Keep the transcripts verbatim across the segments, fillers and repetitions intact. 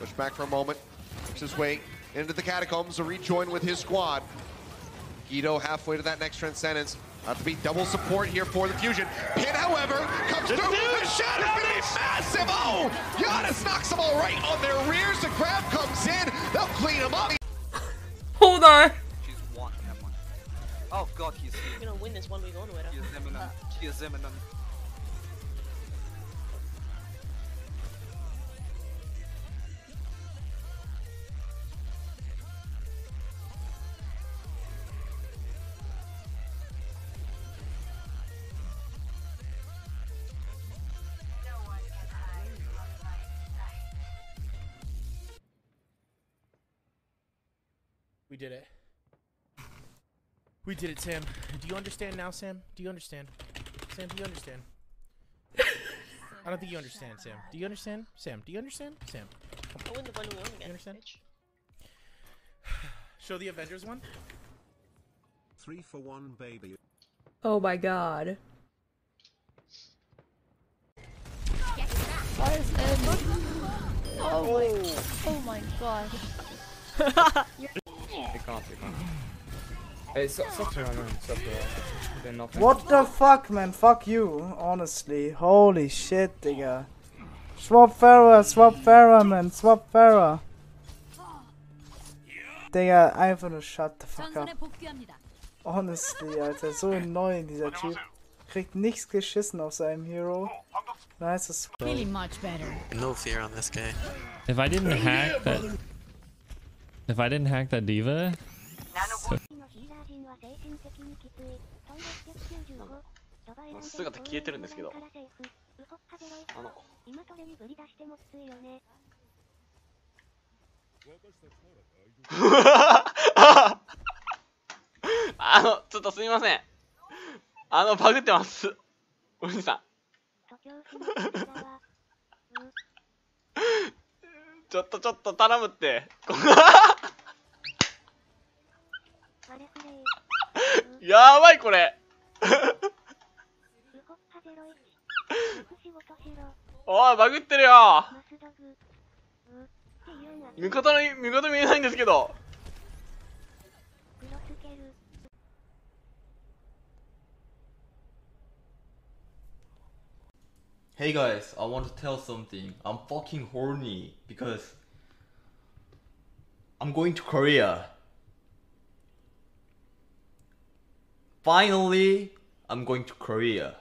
Pushed back for a moment, works his way into the catacombs to rejoin with his squad. Guido halfway to that next transcendence. About to be double support here for the fusion. Pin, however, comes through with a shot. It's going to be massive. Oh, Giannis knocks them all right on their rears. The grab comes in. They'll clean them up. Hold on. She's one. Oh God, he's here. You're gonna win this one week on Twitter. He is Eminem. He is Eminem. We did it. We did it, Sam. Do you understand now, Sam? Do you understand? Sam, do you understand? I don't think you understand, Sam. Do you understand? Sam, do you understand? Sam. I win the bundle one again. You understand? Show the Avengers one. Three for one, baby. Oh my God. Why is everyone... Oh my. Oh my God. They can't, they can't. Hey, stop, stop, stop, stop, stop. What the fuck, man? Fuck you, honestly. Holy shit, digga. Swap Pharah, swap Pharah, man. Swap Pharah. Digga, einfach nur shut the fuck up. Honestly, Alter. So annoying, dieser Typ. Kriegt nichts geschissen auf seinem Hero. Nice as fuck. Really much better. No fear on this guy. If I didn't hack that... If I didn't hack that diva, so.やばいこれおいバグってるよ味方の味方見えないんですけどHey guys, I want to tell something. I'm fucking horny because I'm going to Korea. Finally, I'm going to Korea.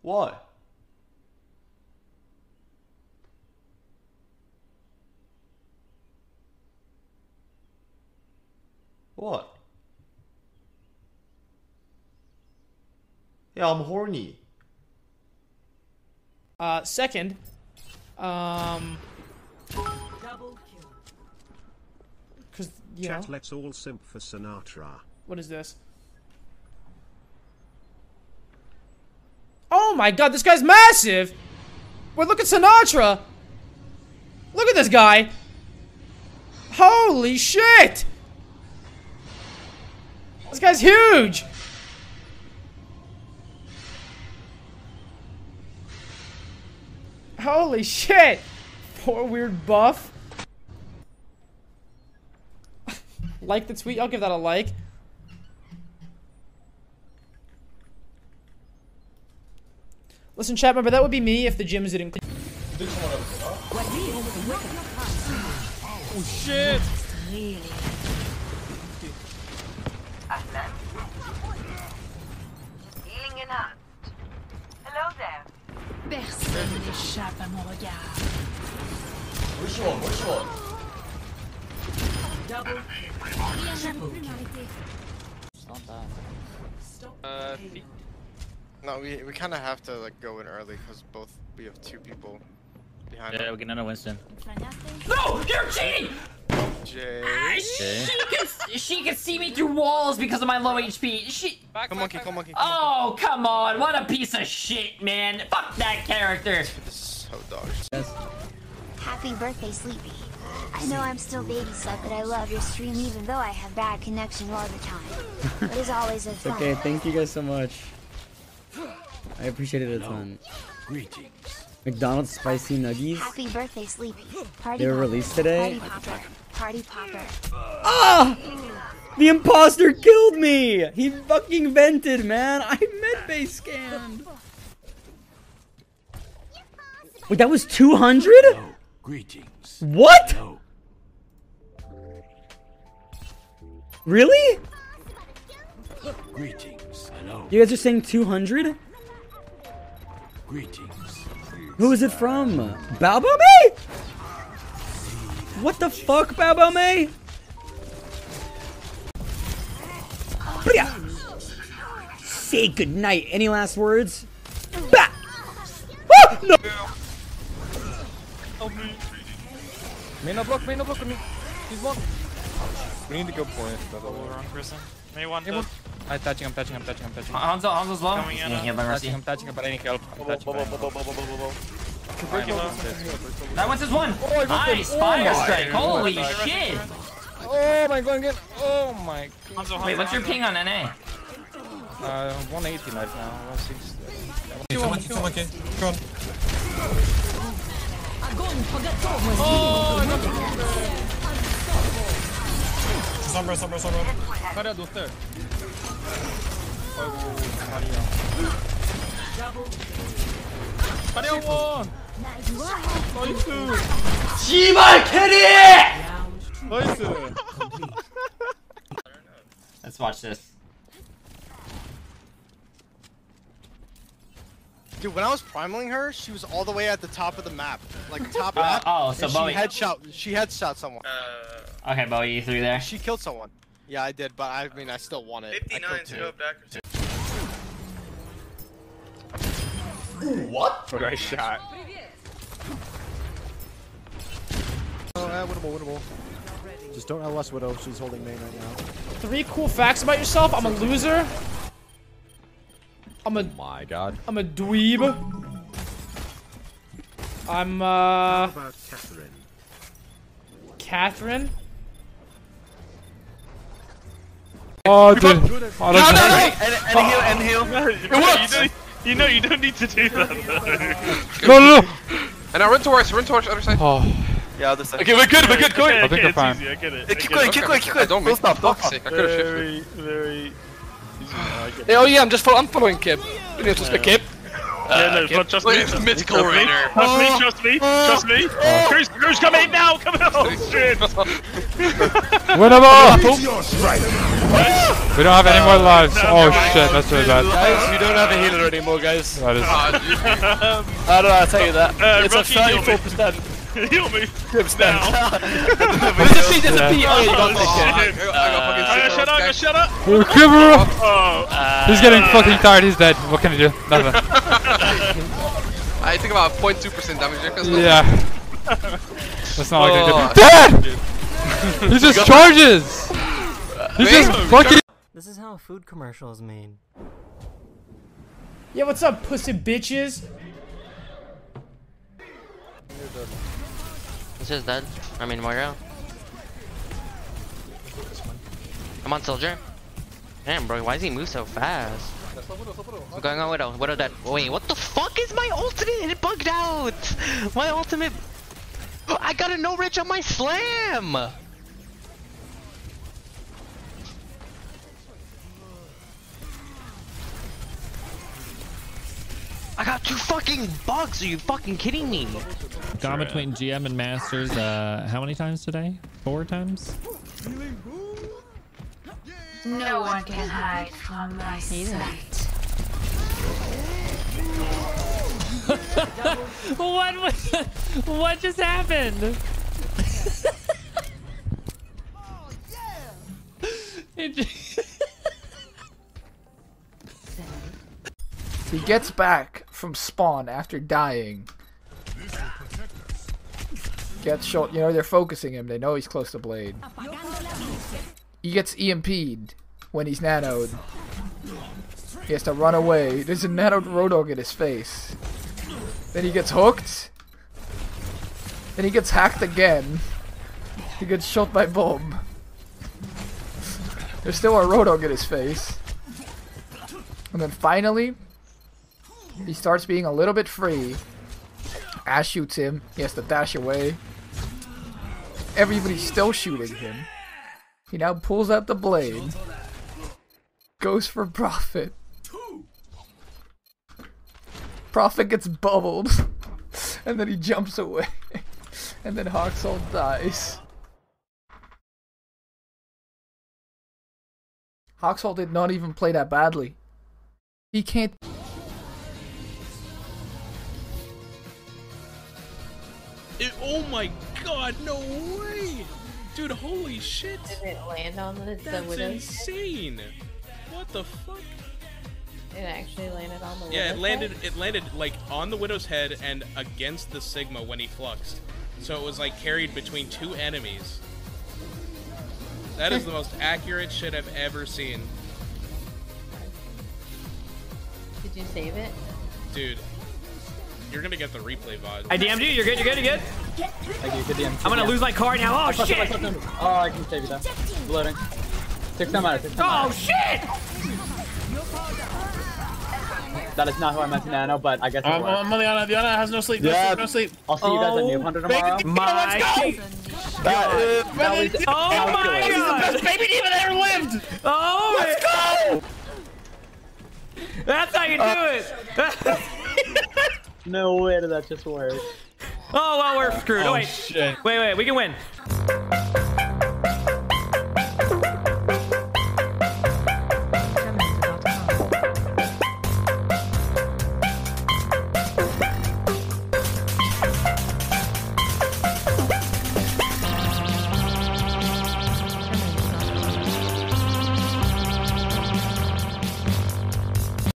What? What? Yeah, I'm horny. Uh, second, um... You Chat, know. Let's all simp for Sinatra. What is this? Oh my God, this guy's massive! Wait, look at Sinatra! Look at this guy! Holy shit! This guy's huge! Holy shit! Poor weird buff. Like the tweet, I'll give that a like. Listen, chat, remember that would be me if the gyms didn't clean. Oh shit! Hello there. Which one? Which one? Double. It's not bad. Uh, no, we we kind of have to like go in early because both we have two people behind. Yeah, him. We can another Winston. No, you're cheating. Jay. Ah, she can she can see me through walls because of my low H P. She. Come monkey, come monkey. Oh come on! What a piece of shit, man! Fuck that character. This is so dog shit. Happy birthday, Sleepy. I know I'm still baby stuck, but I love your stream even though I have bad connection all the time. It is always a fun. Okay, thank you guys so much. I appreciate it a ton. Greetings. McDonald's spicy nuggies. Happy birthday, Sleepy. Party they were released today. Party popper. Party popper. Ah! The imposter killed me! He fucking vented, man. I meant they scanned. Wait, that was two hundred? Hello. Greetings. What? Hello. Really? Greetings. Hello. You guys are saying two hundred? Greetings. Who is it from? Balbo May? What the fuck, Balbo May? Say goodnight. Any last words? Bah! Oh, no! Help me. May not block, may not block me. He's one. We need to go point. Wrong person. May one. I'm touching, I'm touching, I'm touching, I'm touching. Hanzo, Hanzo's low. Coming in. I'm touching, I'm touching, but I need help. I'm touching. That one's his one. Oh, nice. Fire strike. Holy shit. Oh my god, again. Oh my god. Wait, what's your ping on N A? Uh, one eighty right now. one sixty. Go on. Oh, I got Sombra, sombra, sombra. Carré do third. Carré one. Nice. Jima kitty. Nice. Let's watch this. Dude, when I was primaling her, she was all the way at the top of the map, like top uh, map. Oh, so Bowie. She headshot. She headshot someone. Uh, okay, Bowie, you threw there. She killed someone. Yeah, I did, but I mean, I still won it. fifty-nine zero back or two. Ooh, what? Great shot. Oh, uh, winnable, winnable. Just don't L S Widow. She's holding main right now. Three cool facts about yourself. I'm a loser. I'm a, oh my god. I'm a dweeb. I'm uh How about Catherine? Catherine? Oh dude. Oh, no, no, no. And, and heal, and heal. No, you, you know you don't need to do that though. No, no, no. And now run towards, run towards the other side. Oh. Yeah, other side. Okay, we're good, we're good, go ahead. I think we're fine. Easy, I get it. Keep going, keep going, keep going. Don't stop, don't stop. Very, very... Hey, oh yeah, I'm just fo I'm following Kip. We need to speak Kip. Yeah, no, Kip. Not just me. It's just mythical me. Raider. Trust me, trust me, trust me. Oh. Cruz, Cruz, come in now, come in. Oh, shit. Winnable! We don't have any more lives. No, oh no, shit, that's really bad. Guys, you don't have a healer anymore, guys. That is... I don't know, I'll tell you that. Uh, it's Rocky, a thirty-four percent. Heal me! Crips now! There's a P, there's a P! Oh, you got this shit! Shut up, okay. Shut up! Oh, uh, he's getting fucking tired, he's dead. What can you do? Nothing. I think about zero point two percent damage here. Yeah. That's not oh, what you do. Dead! He just charges! He just fucking. This is how a food commercial is made. Yeah, what's up, pussy bitches? This is dead. I mean, Moira. I'm on Soldier. Damn, bro, why does he move so fast? What's going on, Widow? Widow dead. Wait, what the fuck is my ultimate? It bugged out! My ultimate... I got a no-rich on my slam! I got two fucking bugs, are you fucking kidding me? Gone between G M and Masters, uh, how many times today? Four times? No one can hide from my sight. What was, what just happened? Oh, yeah. It just he gets back from spawn after dying. Gets shot. You know, they're focusing him. They know he's close to Blade. He gets E M P'd when he's nanoed. He has to run away. There's a nanoed Rodog in his face. Then he gets hooked. Then he gets hacked again. He gets shot by Bulb. There's still a Rodog in his face. And then finally... He starts being a little bit free. Ash shoots him. He has to dash away. Everybody's still shooting him. He now pulls out the blade. Goes for Prophet. Prophet gets bubbled. And then he jumps away. And then Hoxall dies. Hoxall did not even play that badly. He can't. It, oh my god, no way! Dude, holy shit! Did it land on the, the That's widow? Insane! What the fuck? It actually landed on the widow's head? Yeah, it landed, it landed like on the widow's head and against the Sigma when he fluxed. So it was like carried between two enemies. That is the most accurate shit I've ever seen. Did you save it? Dude, you're gonna get the replay V O D. I D M'd you, you're good, you're good, you're good. I do, good D M. I'm gonna yeah. lose my card now, oh I shit! It, I oh, I can save you now. Loading. Take time out of it, take time out. Oh shit! That is not who I meant to nano, but I guess I'm um, Liliana, Liliana has no sleep, no yeah. sleep, no sleep. I'll see you guys oh, at Noob Hunter tomorrow. My let's go! That is, that was, oh my god! God. This is the best baby demon that ever lived! Oh let's go! That's how you do uh, it! No way did that just work. Oh well, we're screwed. Uh, oh wait. Shit. Wait, wait, we can win.